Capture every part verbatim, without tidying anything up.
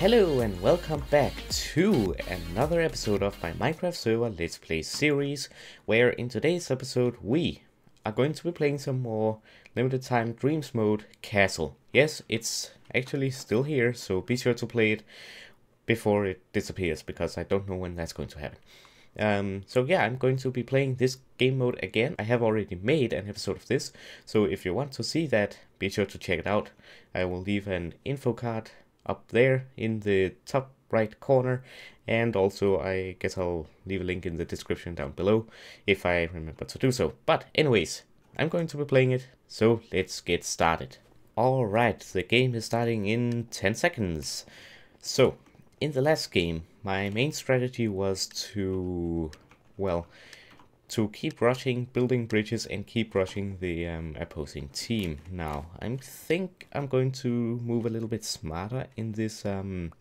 Hello and welcome back to another episode of my Minecraft server Let's Play series, where in today's episode we are going to be playing some more limited time dreams mode castle. Yes, it's actually still here, so be sure to play it before it disappears, because I don't know when that's going to happen. Um, so yeah, I'm going to be playing this game mode again. I have already made an episode of this, so if you want to see that, be sure to check it out. I will leave an info card up there in the top right corner, and also I guess I'll leave a link in the description down below if I remember to do so. But anyways, I'm going to be playing it, so let's get started. Alright, the game is starting in ten seconds. So, in the last game, my main strategy was to, well, to keep rushing, building bridges, and keep rushing the um, opposing team. Now, I think I'm going to move a little bit smarter in this um,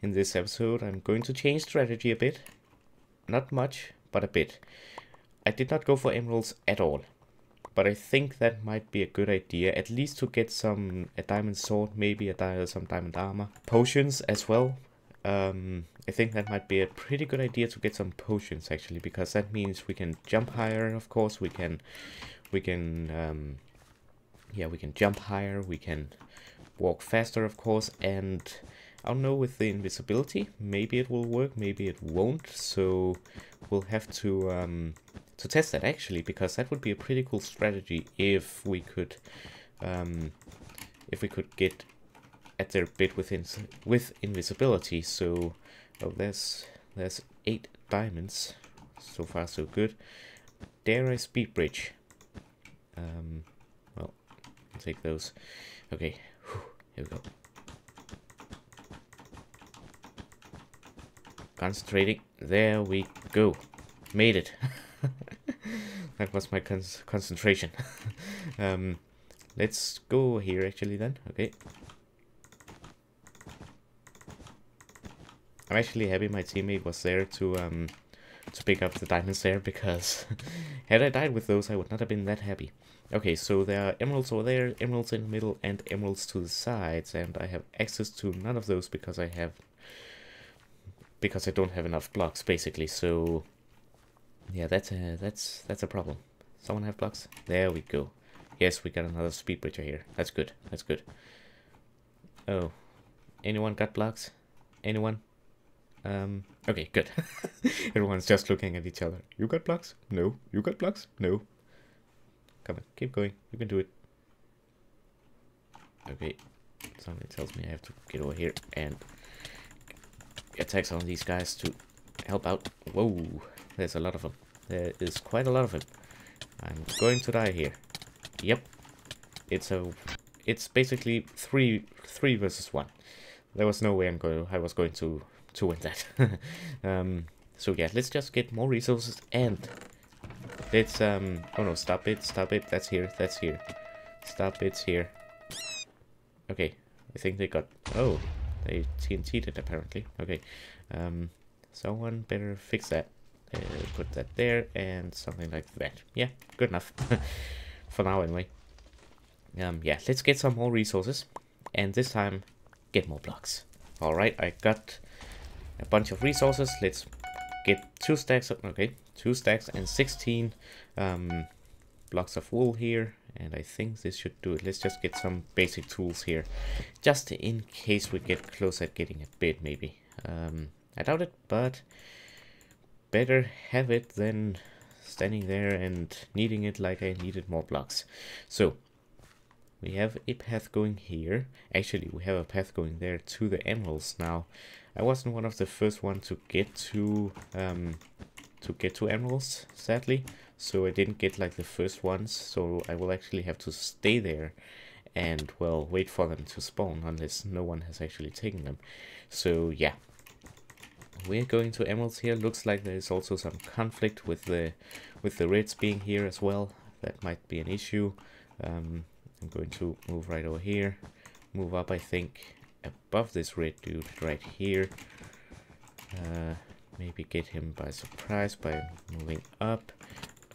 in this episode. I'm going to change strategy a bit. Not much, but a bit. I did not go for emeralds at all, but I think that might be a good idea, at least to get some a diamond sword, maybe a di some diamond armor, potions as well. Um, I think that might be a pretty good idea to get some potions actually, because that means we can jump higher. Of course, we can, we can, um, yeah, we can jump higher. We can walk faster, of course. And I don't know, with the invisibility, maybe it will work, maybe it won't. So we'll have to um, to test that actually, because that would be a pretty cool strategy if we could, um, if we could get at their bit with, ins with invisibility. So, oh, there's, there's eight diamonds. So far, so good. Dare I speed bridge? Um, well, I'll take those. Okay, whew, here we go. Concentrating. There we go. Made it. That was my con concentration. um, let's go here actually then. Okay. I'm actually happy my teammate was there to um, to pick up the diamonds there, because had I died with those, I would not have been that happy. Okay, so there are emeralds over there, emeralds in the middle, and emeralds to the sides, and I have access to none of those because I have because I don't have enough blocks basically. So yeah, that's a, that's that's a problem. Someone have blocks? There we go. Yes, we got another speed breacher here. That's good. That's good. Oh, anyone got blocks? Anyone? Um, okay, good. Everyone's just looking at each other. You got blocks? No. You got blocks? No. Come on, keep going. You can do it. Okay. Something tells me I have to get over here and attack some of these guys to help out. Whoa. There's a lot of them. There is quite a lot of them. I'm going to die here. Yep. It's a... It's basically three, three versus one. There was no way I'm going. I was going to... to win that. um, so yeah, let's just get more resources and let's um oh no, stop it, stop it, that's here, that's here, stop it's here. Okay, I think they got, oh, they T N T'd it apparently. Okay, um, someone better fix that, uh, put that there and something like that. Yeah, good enough. For now anyway. Um, yeah, let's get some more resources and this time get more blocks. Alright, I got a bunch of resources. Let's get two stacks of, okay, two stacks and sixteen um, blocks of wool here, and I think this should do it. Let's just get some basic tools here, just in case we get close at getting a bit, maybe. Um, I doubt it, but better have it than standing there and needing it like I needed more blocks. So we have a path going here. Actually, we have a path going there to the emeralds now. I wasn't one of the first one to get to um, to get to emeralds, sadly, so I didn't get like the first ones, so I will actually have to stay there and, well, wait for them to spawn unless no one has actually taken them. So yeah, we're going to emeralds here. Looks like there is also some conflict with the with the reds being here as well. That might be an issue. Um, I'm going to move right over here, move up, I think, above this red dude right here. Uh, maybe get him by surprise by moving up.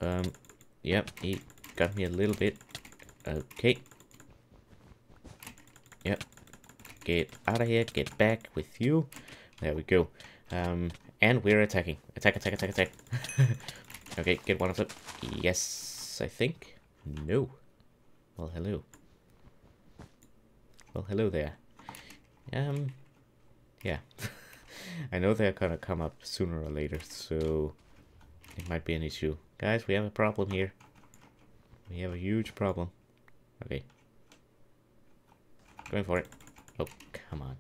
Um, yep, he got me a little bit. Okay. Yep. Get out of here. Get back with you. There we go. Um, and we're attacking. Attack, attack, attack, attack. Okay, get one of them. Yes, I think. No. Well, hello. Well, hello there. Um, yeah. I know they're gonna come up sooner or later, so it might be an issue. Guys, we have a problem here. We have a huge problem. Okay. Going for it. Oh, come on.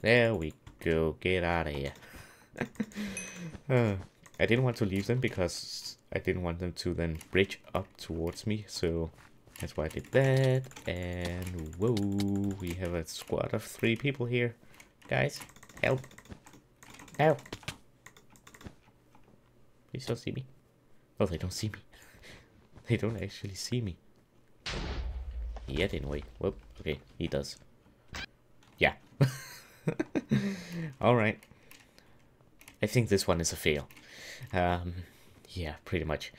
There we go. Get out of here. uh, I didn't want to leave them because I didn't want them to then bridge up towards me, so that's why I did that. And whoa, we have a squad of three people here. Guys, help. Help. Please don't see me. Oh, they don't see me. They don't actually see me. Yet anyway. Whoop. Okay, he does. Yeah. Alright. I think this one is a fail. Um, yeah, pretty much.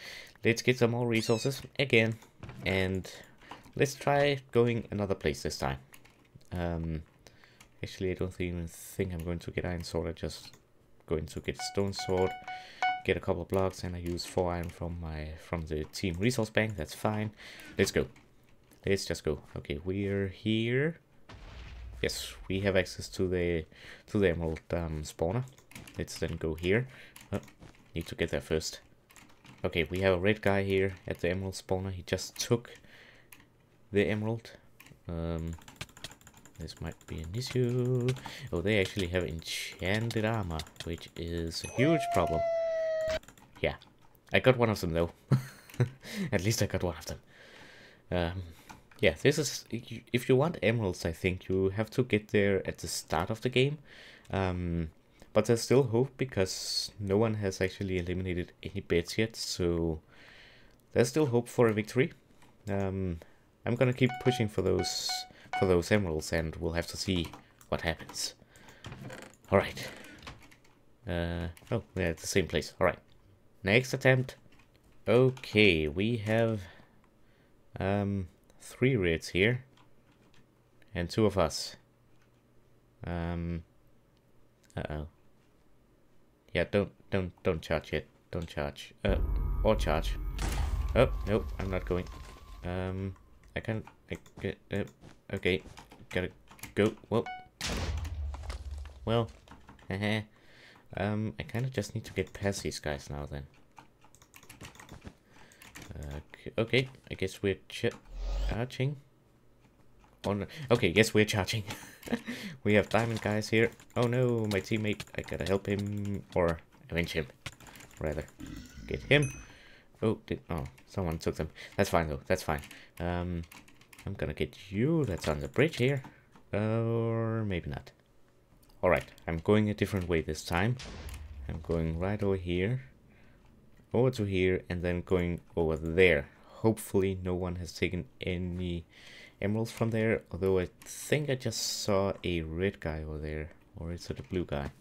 Let's get some more resources again. And let's try going another place this time. Um, actually, I don't even think I'm going to get iron sword. I'm just going to get stone sword. Get a couple of blocks, and I use four iron from my from the team resource bank. That's fine. Let's go. Let's just go. Okay, we're here. Yes, we have access to the to the emerald um, spawner. Let's then go here. Oh, need to get there first. Okay, we have a red guy here at the emerald spawner. He just took the emerald. Um, this might be an issue. Oh, they actually have enchanted armor, which is a huge problem. Yeah, I got one of them though. At least I got one of them. Um, yeah, this is, if you want emeralds, I think you have to get there at the start of the game. Um, but there's still hope because no one has actually eliminated any beds yet, so there's still hope for a victory. Um, I'm gonna keep pushing for those for those emeralds, and we'll have to see what happens. All right. Uh, oh, they're at the same place. All right. Next attempt. Okay, we have um, three reds here and two of us. Um, uh-oh. Yeah, don't, don't, don't charge yet. Don't charge. Uh, or charge. Oh, nope, I'm not going. Um, I can't, I get, uh, okay, gotta go. Whoa. Well, heh. Um, I kind of just need to get past these guys now then. Okay, okay. I guess we're ch charging. Oh, no. Okay, yes, we're charging. We have diamond guys here. Oh no, my teammate. I gotta help him or avenge him, rather. Get him. Oh, did oh someone took them. That's fine though. That's fine. Um, I'm gonna get you. That's on the bridge here, or maybe not. Alright, I'm going a different way this time. I'm going right over here, over to here, and then going over there. Hopefully no one has taken any emeralds from there, although I think I just saw a red guy over there. Or is it a blue guy?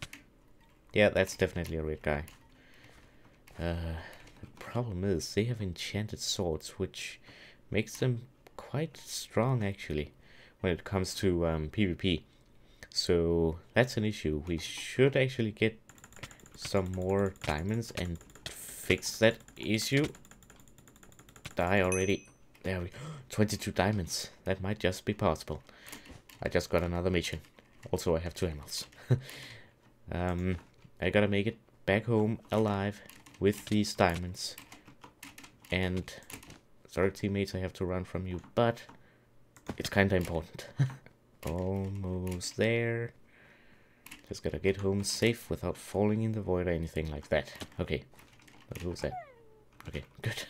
Yeah, that's definitely a red guy. Uh, the problem is they have enchanted swords, which makes them quite strong actually when it comes to um, PvP. So that's an issue. We should actually get some more diamonds and fix that issue. Die already. There we go. twenty-two diamonds. That might just be possible. I just got another mission. Also, I have two emeralds. um, I gotta make it back home alive with these diamonds. And sorry, teammates, I have to run from you, but it's kinda important. Almost there. Just gotta get home safe without falling in the void or anything like that. Okay. Who's that? Okay, good.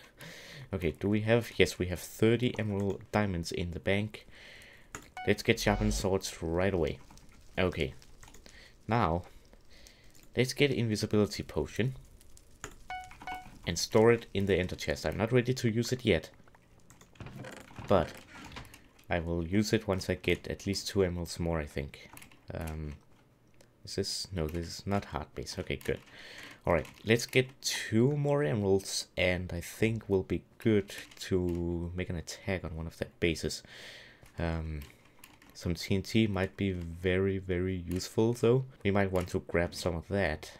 Okay, do we have... Yes, we have thirty emerald diamonds in the bank. Let's get sharpened swords right away. Okay. Now, let's get invisibility potion. And store it in the ender chest. I'm not ready to use it yet. But I will use it once I get at least two emeralds more, I think. Um, is this? No, this is not hard base. Okay, good. Alright, let's get two more emeralds, and I think we'll be good to make an attack on one of their bases. Um, Some T N T might be very, very useful though. We might want to grab some of that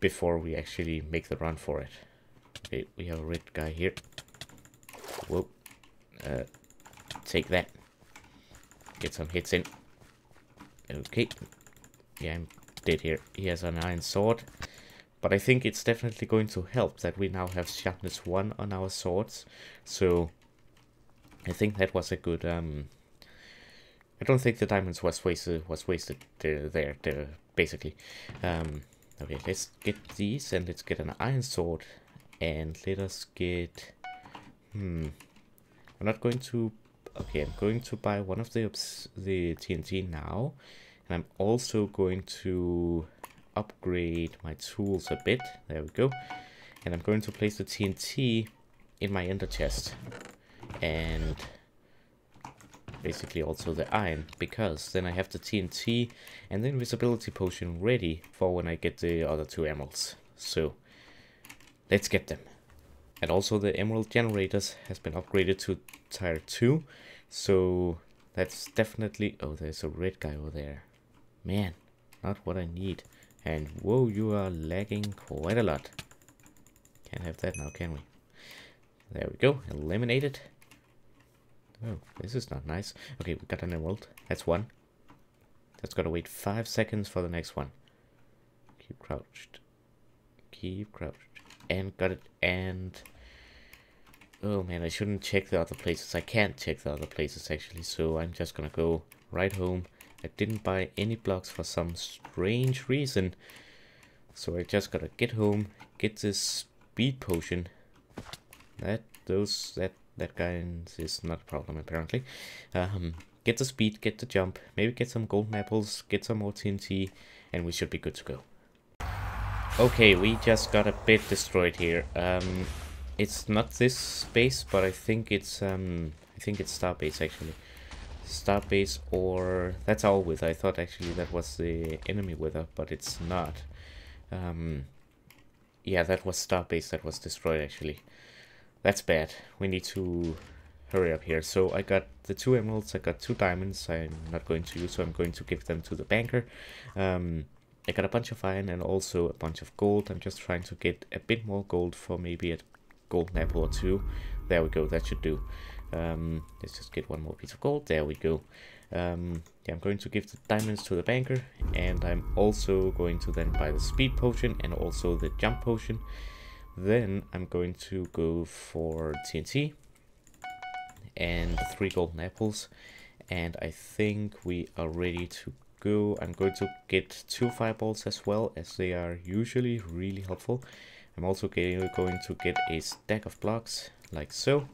before we actually make the run for it. Okay, we have a red guy here. Whoop. Uh, take that. Get some hits in. Okay. Yeah, I'm dead here. He has an iron sword. But I think it's definitely going to help that we now have sharpness one on our swords. So I think that was a good... Um, I don't think the diamonds was wasted, was wasted uh, there, there, basically. Um, okay, let's get these and let's get an iron sword. And let us get... Hmm. I'm not going to... Okay, I'm going to buy one of the, the T N T now. And I'm also going to... upgrade my tools a bit. There we go. And I'm going to place the T N T in my ender chest. And basically also the iron, because then I have the T N T and the invisibility potion ready for when I get the other two emeralds. So let's get them. And also the emerald generators has been upgraded to tier two. So that's definitely... Oh, there's a red guy over there. Man, not what I need. And whoa, you are lagging quite a lot. Can't have that now, can we? There we go. Eliminate it. Oh, this is not nice. Okay, we got an emerald. That's one. That's gotta wait five seconds for the next one. Keep crouched. Keep crouched. And got it. And... Oh man, I shouldn't check the other places. I can't check the other places actually. So I'm just gonna go right home. I didn't buy any blocks for some strange reason, so I just gotta get home, get this speed potion. That those that that guy is not a problem apparently. Um, get the speed, get the jump, maybe get some golden apples, get some more T N T, and we should be good to go. Okay, we just got a bit destroyed here. Um, it's not this space, but I think it's um, I think it's Starbase actually. Starbase, or that's our wither. I thought actually that was the enemy wither, but it's not. Um, yeah, that was Starbase that was destroyed actually. That's bad. We need to hurry up here. So I got the two emeralds, I got two diamonds I'm not going to use, so I'm going to give them to the banker. Um, I got a bunch of iron and also a bunch of gold. I'm just trying to get a bit more gold for maybe a golden apple or two. There we go, that should do. Um, let's just get one more piece of gold. There we go. Um, yeah, I'm going to give the diamonds to the banker, and I'm also going to then buy the speed potion and also the jump potion. Then I'm going to go for T N T and three golden apples, and I think we are ready to go. I'm going to get two fireballs as well, as they are usually really helpful. I'm also getting, going to get a stack of blocks like so.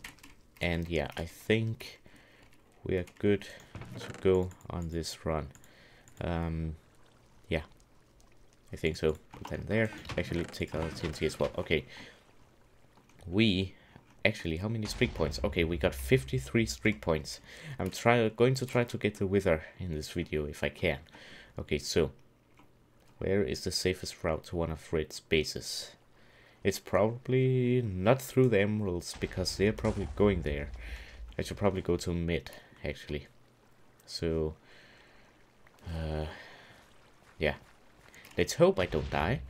And yeah, I think we are good to go on this run. Um, yeah, I think so. Put that in there. Actually, take out the T N T as well. Okay. We, actually, how many streak points? Okay, we got fifty-three streak points. I'm try going to try to get the wither in this video if I can. Okay, so where is the safest route to one of Red's bases? It's probably not through the emeralds, because they're probably going there. I should probably go to mid, actually. So, uh, yeah. Let's hope I don't die.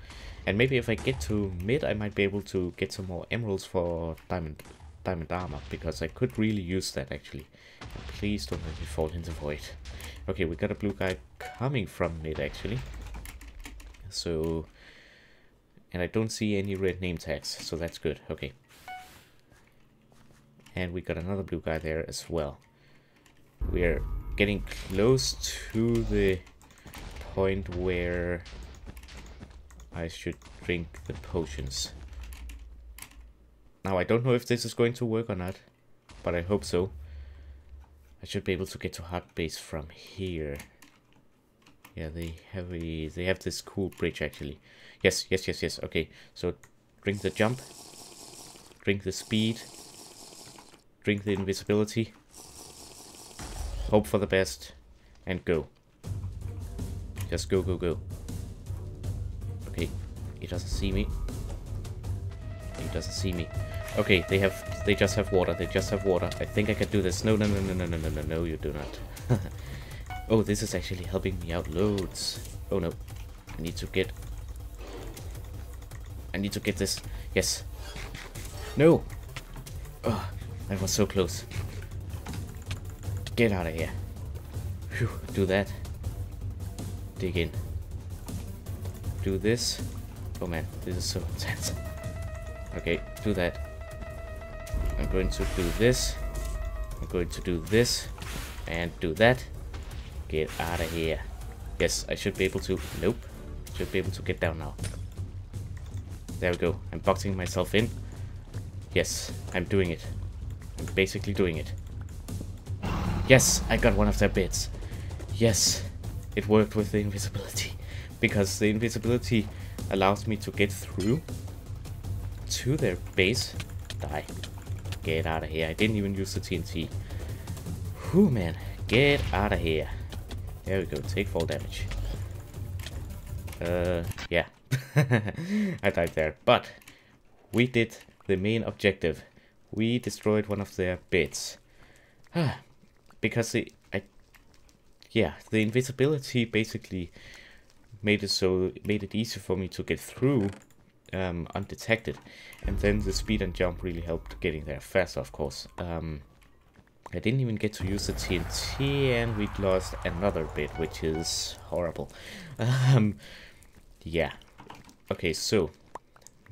And maybe if I get to mid, I might be able to get some more emeralds for diamond diamond armor, because I could really use that, actually. And please don't let me fall in the void. Okay, we got a blue guy coming from mid, actually. So... And I don't see any red name tags, so that's good. Okay. And we got another blue guy there as well. We're getting close to the point where I should drink the potions. Now, I don't know if this is going to work or not, but I hope so. I should be able to get to Heartbase from here. Yeah, they have a, they have this cool bridge actually. Yes, yes, yes, yes. Okay, so drink the jump, drink the speed, drink the invisibility, hope for the best, and go. Just go, go, go. Okay, he doesn't see me. He doesn't see me. Okay, they have they just have water. They just have water. I think I can do this. No, no, no, no, no, no, no, no, no, you do not. Oh, this is actually helping me out loads. Oh no. I need to get I need to get this. Yes. No. Oh, that was so close. Get out of here. Phew, do that. Dig in. Do this. Oh man, this is so intense. Okay, do that. I'm going to do this. I'm going to do this. And do that. Get out of here. Yes, I should be able to. Nope. Should be able to get down now. There we go. I'm boxing myself in. Yes, I'm doing it. I'm basically doing it. Yes, I got one of their bits. Yes, it worked with the invisibility. Because the invisibility allows me to get through to their base. Die. Get out of here. I didn't even use the T N T. Whew, man. Get out of here. There we go. Take fall damage. Uh, yeah. I died there. But we did the main objective. We destroyed one of their bits. Because the... I, yeah, the invisibility basically made it so... made it easier for me to get through um, undetected. And then the speed and jump really helped getting there faster, of course. Um, I didn't even get to use the T N T, and we lost another bit, which is horrible. Um, yeah. Okay, so...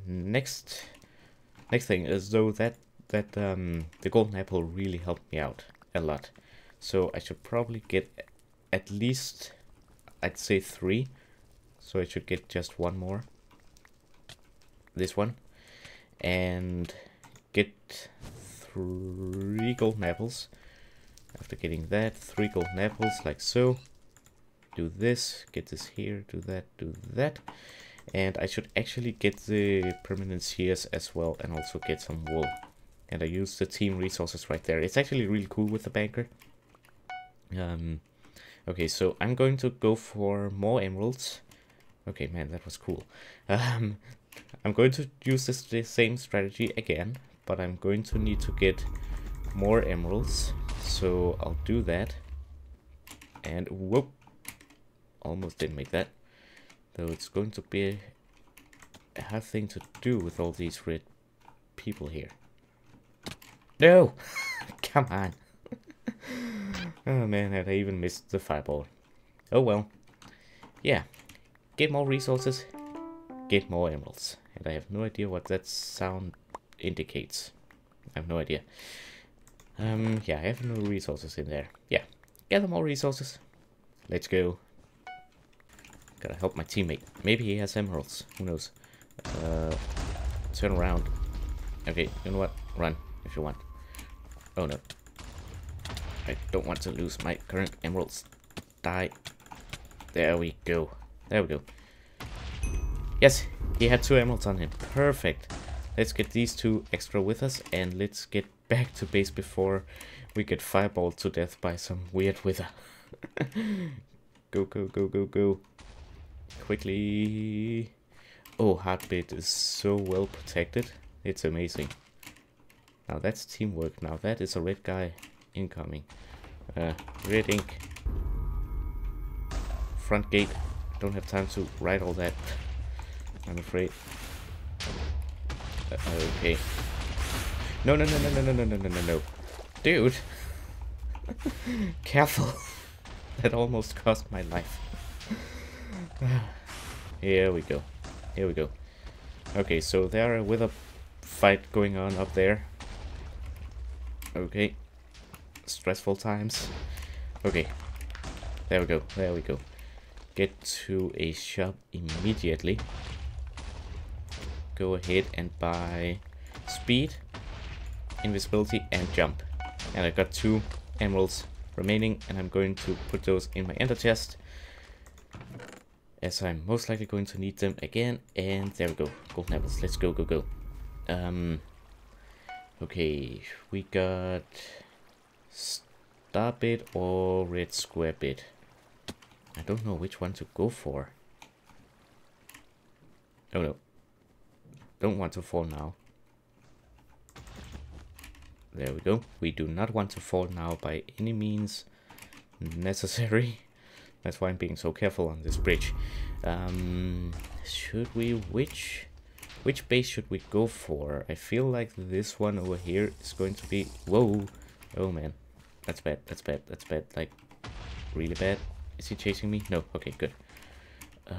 Next... Next thing is though that that um, the golden apple really helped me out a lot, so I should probably get at least, I'd say three, so I should get just one more. This one, and get three golden apples. After getting that, three golden apples like so. Do this, get this here, do that, do that. And I should actually get the permanent shears as well, and also get some wool. And I use the team resources right there. It's actually really cool with the banker. Um, okay, so I'm going to go for more emeralds. Okay, man, that was cool. Um, I'm going to use this the same strategy again, but I'm going to need to get more emeralds. So I'll do that. And whoop, almost didn't make that. So it's going to be a hard thing to do with all these red people here. No! Come on! Oh man, had I even missed the fireball. Oh well. Yeah. Get more resources. Get more emeralds. And I have no idea what that sound indicates. I have no idea. Um, yeah, I have no resources in there. Yeah. Gather more resources. Let's go. Gotta help my teammate. Maybe he has emeralds. Who knows? Uh, turn around. Okay, you know what? Run, if you want. Oh no. I don't want to lose my current emeralds. Die. There we go. There we go. Yes, he had two emeralds on him. Perfect. Let's get these two extra with us, and let's get back to base before we get fireballed to death by some weird wither. Go, go, go, go, go. Quickly. Oh, Heartbeat is so well protected. It's amazing. Now that's teamwork. Now that is a red guy incoming. Uh, red ink. Front gate. Don't have time to write all that, I'm afraid. Uh, okay. No, no, no, no, no, no, no, no, no, no. Dude. Careful. That almost cost my life. Here we go. Here we go. Okay, so there are with a fight going on up there. Okay. Stressful times. Okay. There we go. There we go. Get to a shop immediately. Go ahead and buy speed, invisibility, and jump. And I got two emeralds remaining, and I'm going to put those in my ender chest, as I'm most likely going to need them again. And there we go. Golden apples. Let's go, go, go. Um, okay, we got star bit or red square bit. I don't know which one to go for. Oh no. Don't want to fall now. There we go. We do not want to fall now by any means necessary. That's why I'm being so careful on this bridge. Um, should we... Which, which base should we go for? I feel like this one over here is going to be... Whoa! Oh man. That's bad. That's bad. That's bad. Like, really bad. Is he chasing me? No. Okay, good. Uh,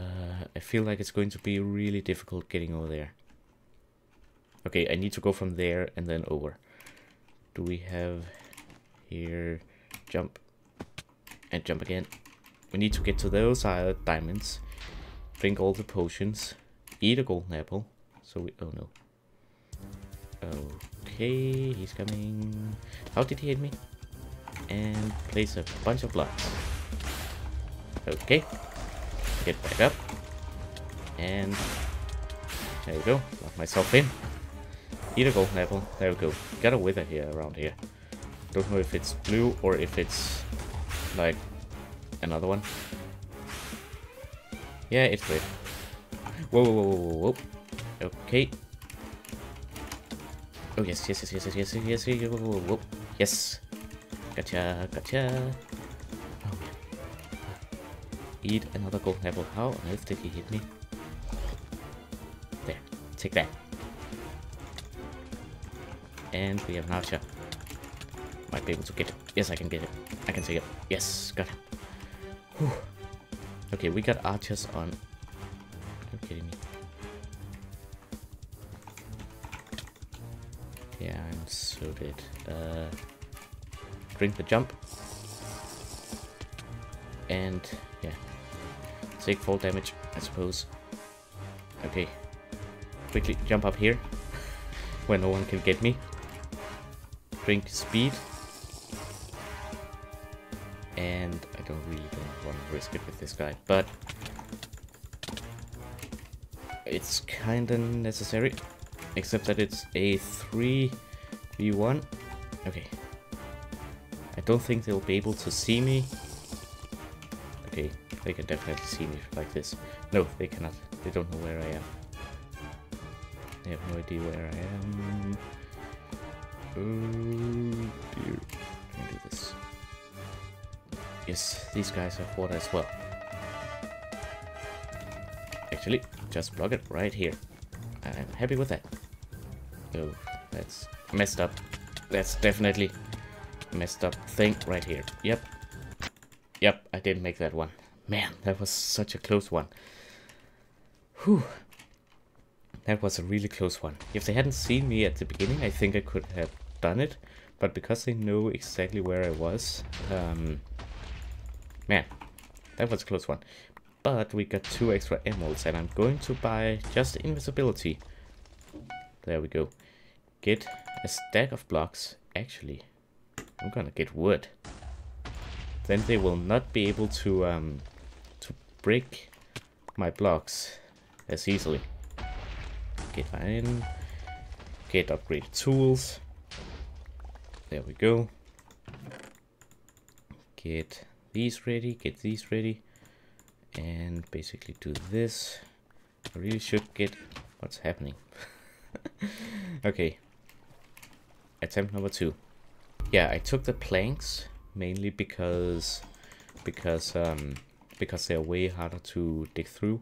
I feel like it's going to be really difficult getting over there. Okay, I need to go from there and then over. Do we have here... Jump. And jump again. We need to get to those uh, diamonds. Drink all the potions. Eat a golden apple. So we... Oh no. Okay, he's coming. How did he hit me? And place a bunch of blocks. Okay. Get back up. And... There we go. Lock myself in. Eat a golden apple. There we go. Got a wither here, around here. Don't know if it's blue or if it's... Like... Another one. Yeah, it's red. Whoa, whoa, whoa, whoa, whoa. Okay. Oh, yes, yes, yes, yes, yes, yes, yes, yes, whoa, whoa, whoa. Yes. Gotcha, gotcha. Oh, man. Eat another golden apple. How on earth did he hit me? There. Take that. And we have an archer. Might be able to get it. Yes, I can get it. I can take it. Yes, got it. Whew. Okay, we got archers on. Are you kidding me? Yeah, I'm so dead. Uh, drink the jump. And, yeah. Take fall damage, I suppose. Okay. Quickly jump up here. Where no one can get me. Drink speed. And I don't really don't want to risk it with this guy, but it's kind of necessary, except that it's a three v one. Okay, I don't think they'll be able to see me. Okay, they can definitely see me like this. No, they cannot. They don't know where I am. They have no idea where I am. Oh dear. Can I do this? Yes, these guys have water as well. Actually, just block it right here. I'm happy with that. Oh, that's messed up. That's definitely a messed up thing right here. Yep. Yep, I didn't make that one. Man, that was such a close one. Whew. That was a really close one. If they hadn't seen me at the beginning, I think I could have done it. But because they know exactly where I was... um. Man, that was a close one. But we got two extra emeralds, and I'm going to buy just invisibility. There we go. Get a stack of blocks. Actually, I'm gonna get wood. Then they will not be able to um to break my blocks as easily. Get iron. Get upgraded tools. There we go. Get these ready, get these ready, and basically do this. I really should get what's happening. Okay, attempt number two. Yeah, I took the planks mainly because because um because they're way harder to dig through.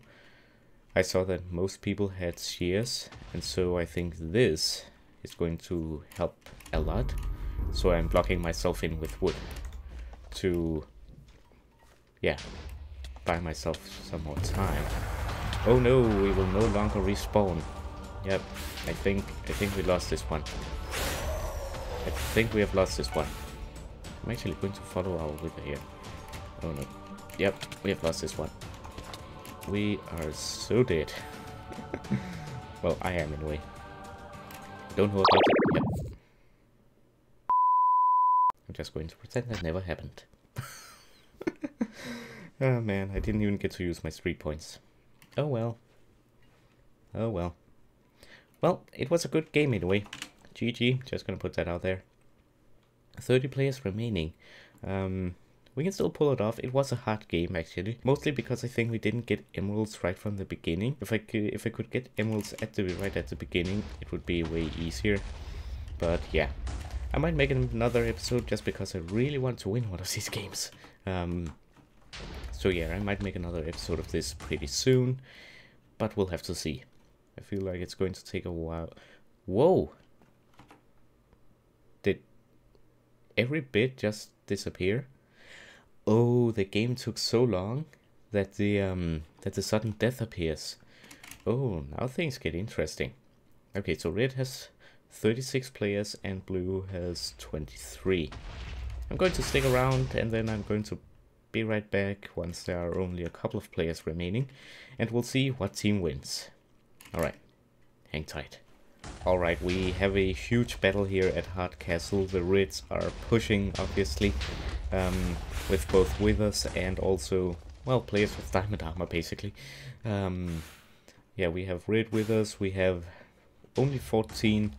I saw that most people had shears, and so I think this is going to help a lot. So I'm blocking myself in with wood to yeah, buy myself some more time. Oh no, we will no longer respawn. Yep, I think I think we lost this one. I think we have lost this one. I'm actually going to follow our wither here. Oh no. Yep, we have lost this one. We are so dead. Well, I am anyway. Don't know about it. Yep. I'm just going to pretend that never happened. Oh man, I didn't even get to use my street points. Oh well. Oh well. Well, it was a good game anyway. G G, just gonna put that out there. thirty players remaining. Um, we can still pull it off. It was a hard game actually. Mostly because I think we didn't get emeralds right from the beginning. If I could, if I could get emeralds at the right at the beginning, it would be way easier. But yeah, I might make another episode just because I really want to win one of these games. Um, so yeah, I might make another episode of this pretty soon, but we'll have to see. I feel like it's going to take a while. Whoa! Did every bit just disappear? Oh, the game took so long that the um that the sudden death appears. Oh, now things get interesting. Okay, so red has thirty-six players and blue has twenty-three. I'm going to stick around and then I'm going to be right back once there are only a couple of players remaining, and we'll see what team wins. Alright, hang tight. Alright, we have a huge battle here at Hard Castle. The Reds are pushing, obviously, um, with both withers and also, well, players with diamond armor, basically. Um, yeah, we have red withers, we have only fourteen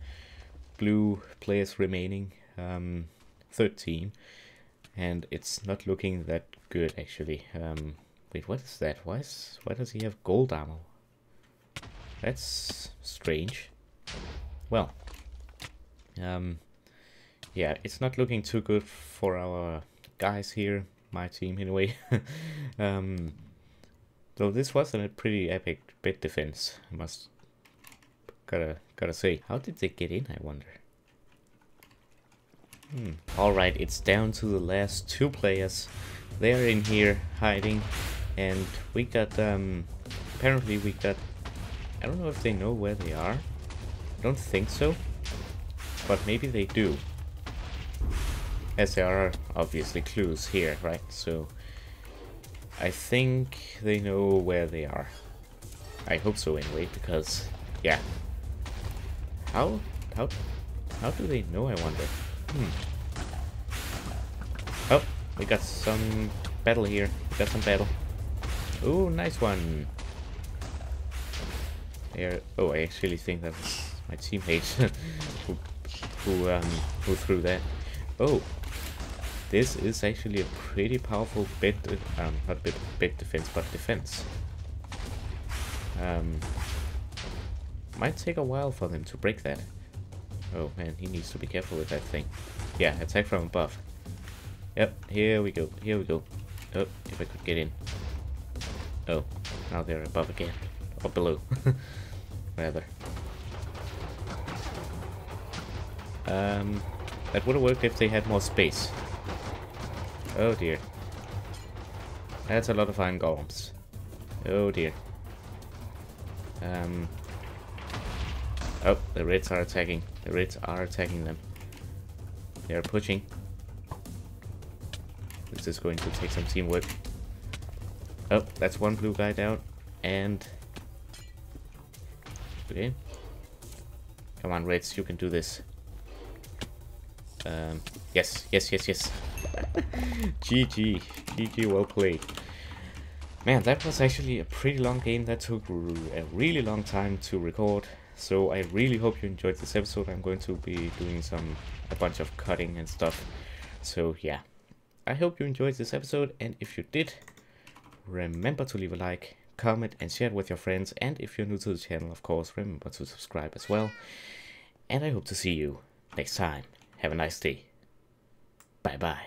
blue players remaining, um, thirteen, and it's not looking that good, actually. Um, wait, what is that? Why, is, why does he have gold armor? That's strange. Well, um, yeah, it's not looking too good for our guys here, my team anyway. um, though this wasn't a pretty epic bit defense, I must gotta gotta say. How did they get in, I wonder? Hmm. All right, it's down to the last two players. They're in here hiding, and we got um, apparently we got. I don't know if they know where they are. I don't think so, but maybe they do, as there are obviously clues here, right? So I think they know where they are. I hope so anyway, because yeah, how how how do they know, I wonder? Hmm. Oh, we got some battle here. We got some battle. Ooh, nice one. Oh, I actually think that was my teammate who, who, um, who threw that. Oh, this is actually a pretty powerful bit, um, not bit, bit defense, but defense. Um, might take a while for them to break that. Oh man, he needs to be careful with that thing. Yeah, attack from above. Yep, here we go, here we go. Oh, if I could get in. Oh, now they're above again. Or below, rather. Um, that would have worked if they had more space. Oh dear. That's a lot of iron golems. Oh dear. Um, oh, the reds are attacking. The reds are attacking them. They are pushing. This is going to take some teamwork. Oh, that's one blue guy down. And... okay. Come on, Reds, you can do this. Um, yes, yes, yes, yes. G G. G G, well played. Man, that was actually a pretty long game. That took a really long time to record. So I really hope you enjoyed this episode. I'm going to be doing some a bunch of cutting and stuff. So yeah. I hope you enjoyed this episode. And if you did, remember to leave a like, comment and share it with your friends, and if you're new to the channel, of course, remember to subscribe as well, and I hope to see you next time. Have a nice day. Bye bye.